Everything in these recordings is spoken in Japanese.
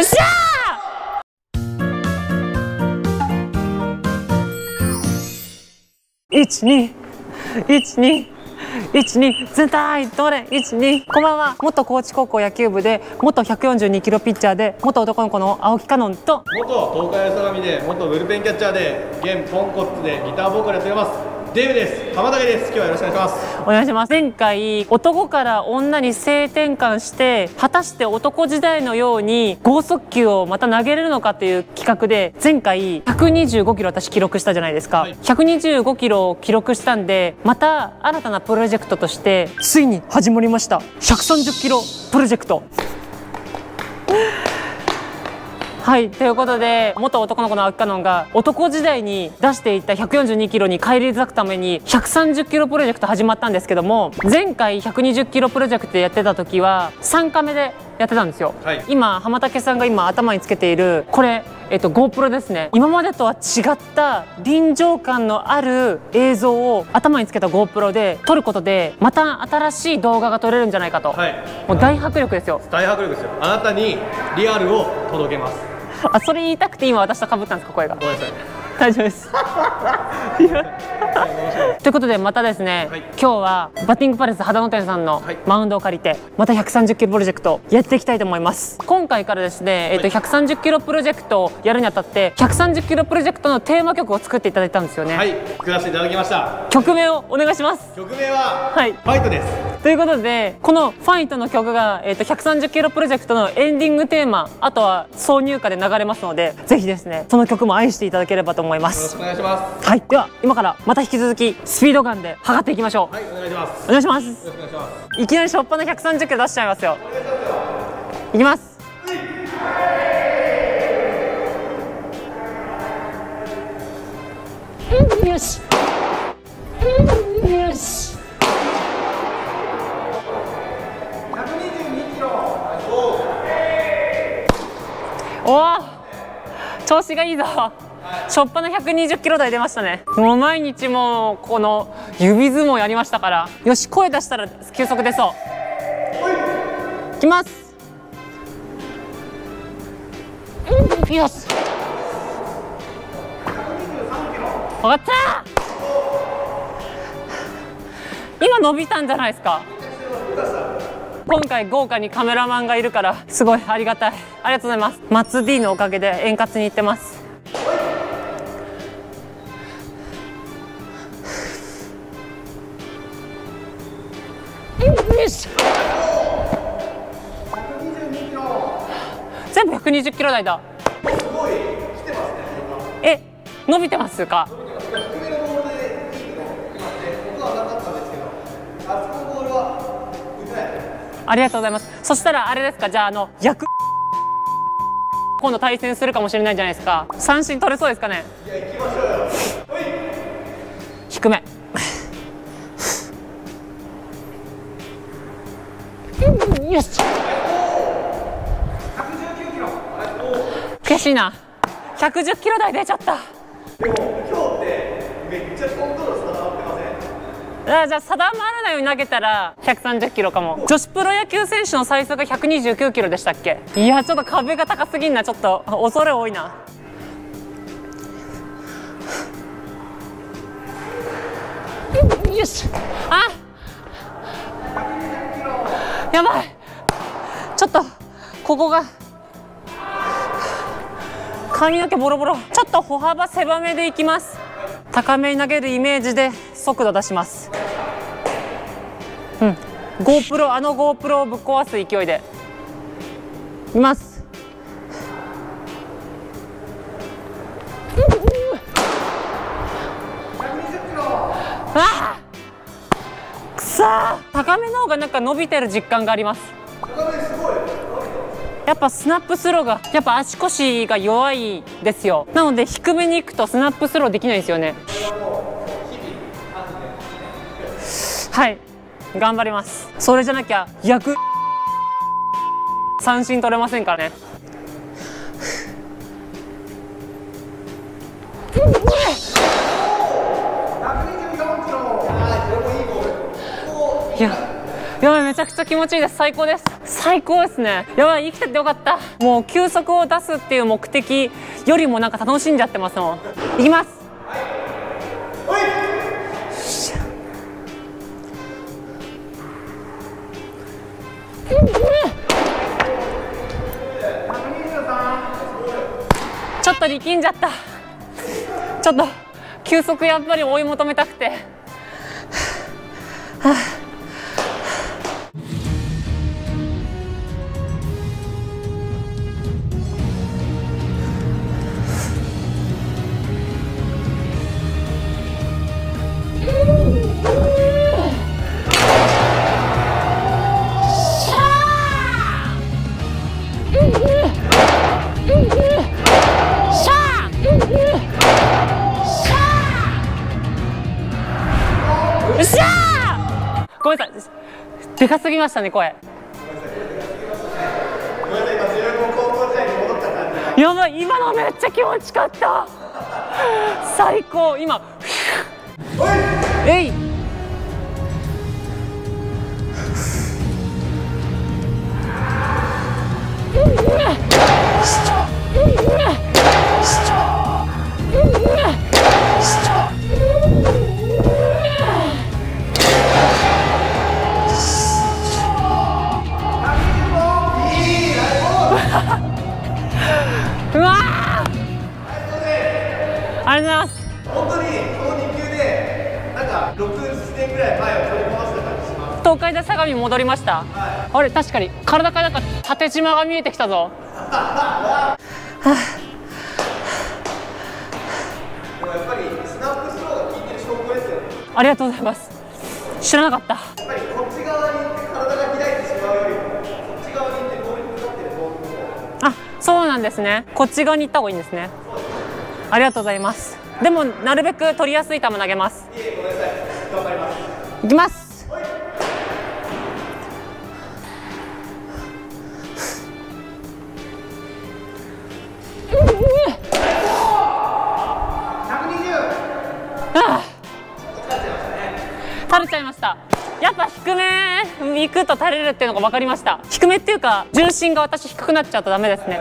っしゃー 121212全体どれ 12。 こんばんは。元高知高校野球部で元142キロピッチャーで元男の子の青木香音と元東海相模で元ブルペンキャッチャーで現ポンコツでギターボーカルやっておりますデブです。浜竹です。今日はよろしくお願いします。お願いします。前回男から女に性転換して果たして男時代のように剛速球をまた投げれるのかという企画で前回125キロ私記録したじゃないですか。はい、125キロを記録したんでまた新たなプロジェクトとしてついに始まりました。130キロプロジェクト。はい、ということで元男の子の青木香音が男時代に出していた142キロに返り咲くために130キロプロジェクト始まったんですけども、前回120キロプロジェクトやってた時は3カメでやってたんですよ、はい、今浜竹さんが今頭につけているこれ、GoPro ですね。今までとは違った臨場感のある映像を頭につけた GoPro で撮ることでまた新しい動画が撮れるんじゃないかと、はい、もう大迫力ですよ。大迫力ですよ。あなたにリアルを届けます。あ、それ言いたくて今私と被ったんですか、声が。ごめんなさい。大丈夫です。ということでまたですね、はい、今日はバッティングパレス秦野店さんのマウンドを借りてまた130キロプロジェクトやっていきたいと思います。今回からですね、130キロプロジェクトをやるにあたって130キロプロジェクトのテーマ曲を作っていただいたんですよね。はい、作らせていただきました。曲名をお願いします。曲名は、はい、ファイトです。ということでこのファイトの曲が、130キロプロジェクトのエンディングテーマ、あとは挿入歌で流れますので、ぜひですねその曲も愛していただければと思います。よろしくお願いします。はい、では今からまた引き続きスピードガンで測っていきましょう。はい、お願いします。お願いします。いきなりしょっぱな130キロ出しちゃいますよ。いきます。よし。よし。122キロ。おお、調子がいいぞ。しょっぱな120キロ台出ましたね。もう毎日もうこの指相撲やりましたから、よし、声出したら球速出そう。いきます。よし、分かった。今伸びたんじゃないですか。今回豪華にカメラマンがいるからすごいありがたい。ありがとうございます。松Dのおかげで円滑にいってます。全部120キロ台だ。すごい来てますね。え、伸びてますか。低めのボールでいいの僕はなかったんですけど、あそこのボールは打てない。ありがとうございます。そしたらあれですか、じゃあ役今度対戦するかもしれないじゃないですか。三振取れそうですかね。いや、行きましょうよ。はい、低め。よし。119キロ。悔しいな。110キロ台出ちゃった。でも今日ってめっちゃコントロール定まってません。じゃあ定まらないように投げたら130キロかも。女子プロ野球選手の最速が129キロでしたっけ。いや、ちょっと壁が高すぎんな。ちょっと恐れ多いな。よし。あ。やばい。ちょっとここが髪の毛ボロボロ。ちょっと歩幅狭めでいきます。高めに投げるイメージで速度出します。うん、 GoPro、GoPro をぶっ壊す勢いでいます。あー、くそー、高めの方がなんか伸びてる実感があります。やっぱスナップスローが、やっぱ足腰が弱いですよ。なので低めに行くとスナップスローできないんですよね。はい、頑張ります。それじゃなきゃ三振取れませんからね。いや、めちゃくちゃ気持ちいいです。最高です。最高ですね。やばい、生きててよかった。もう休息を出すっていう目的よりもなんか楽しんじゃってますもん。いきます。はい、はい、ちょっと力んじゃった。ちょっと休息やっぱり追い求めたくて。ごめんなさい、でかすぎましたね、声。やばい、今のめっちゃ気持ちかった。最高、今。えい。ありがとうございます。本当にこの2球でなんか6年ぐらい前を取り戻した感じします。東海大相模戻りました、はい、あれ確かに体からなんか縦縞が見えてきたぞ。はでもやっぱりスナップスローが効いてる証拠ですよね。ありがとうございます。知らなかった。やっぱりこっち側に行って体が開いてしまうよりもこっち側に行ってボールに向かってるボールの方が。あ、そうなんですね。こっち側に行った方がいいんですね。ありがとうございます。でもなるべく取りやすい球投げます。いきます。垂れちゃいました。やっぱ低め行くと垂れるっていうのが分かりました。低めっていうか重心が私低くなっちゃうとダメですね。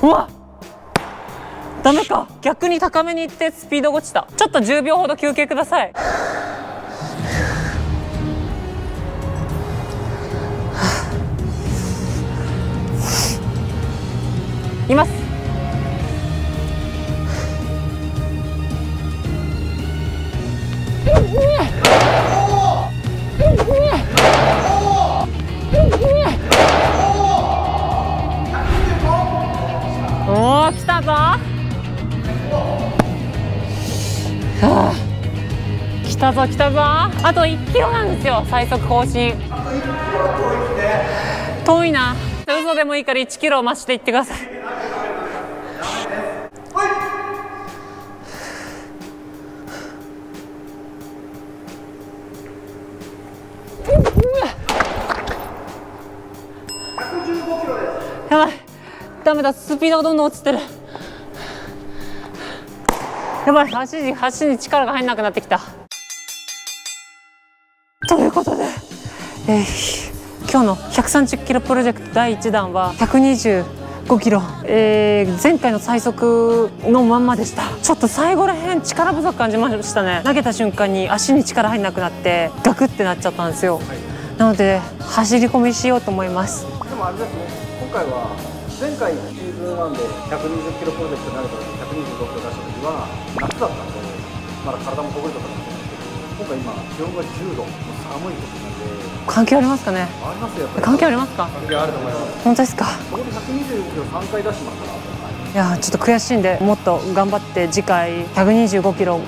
うわ、ダメか。逆に高めに行ってスピード落ちた。ちょっと10秒ほど休憩ください。います。来たぞ来たぞ。あと1キロなんですよ、最速更新。あと1キロ遠いね。遠いな。嘘でもいいから1キロ増していってください。115キロです。やばい、ダメだ、スピードがどんどん落ちてる。やばい、足に力が入んなくなってきた。ということで、今日の130キロプロジェクト第1弾は125キロ、前回の最速のまんまでした。ちょっと最後らへん力不足感じましたね。投げた瞬間に足に力入んなくなってガクってなっちゃったんですよ、はい、なので走り込みしようと思います。でもあれですね、今回は前回シーズン1で120キロプロジェクトになるから125キロ出した時は夏だったんでまだ体もほぐれたかもしれないけど、今回今気温が10度、寒い時なんで。関係ありますかね。ありますよ、やっぱり。関係ありますか。関係あると思います。本当ですか。そこで125キロ3回出してますから。いやー、ちょっと悔しいんでもっと頑張って次回125キロ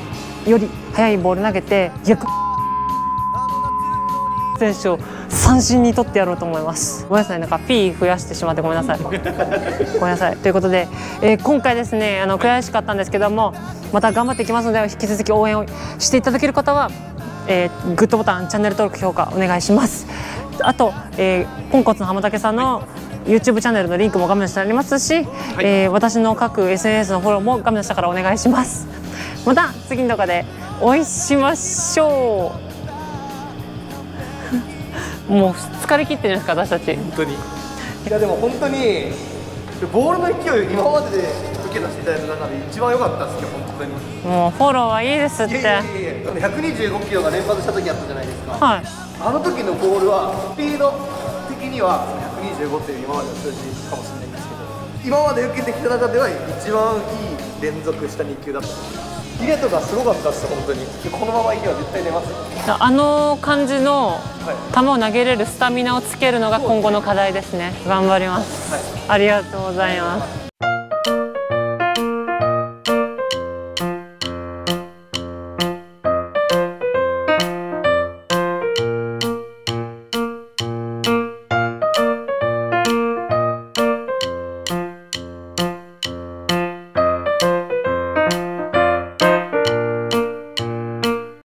より速いボール投げて選手を三振に取ってやろうと思います。ごめんなさい、なんか P 増やしてしまってごめんなさい。ごめんなさい。ということで、今回ですね、悔しかったんですけども、また頑張っていきますので、引き続き応援をしていただける方は、グッドボタン、チャンネル登録、評価お願いします。あと、ポンコツの浜竹さんの YouTube チャンネルのリンクも画面下にありますし、はい、私の各 SNS のフォローも画面下からお願いします。また次の動画でお会いしましょう。もう疲れ切ってるんですか、私たち。本当に。いやでも本当にボールの勢い、今までで受け出していただいた中で一番良かったですけど、本当にもうフォローはいいですって。125キロが連発した時あったじゃないですか、はい、あの時のボールはスピード的には125っていう今までの数字かもしれないんですけど、今まで受けてきた中では一番いい連続した2球だった。入れとかすごかったです、本当に。このままいけば絶対出ます。あの感じの球を投げれるスタミナをつけるのが今後の課題ですね。頑張ります。はい、ありがとうございます。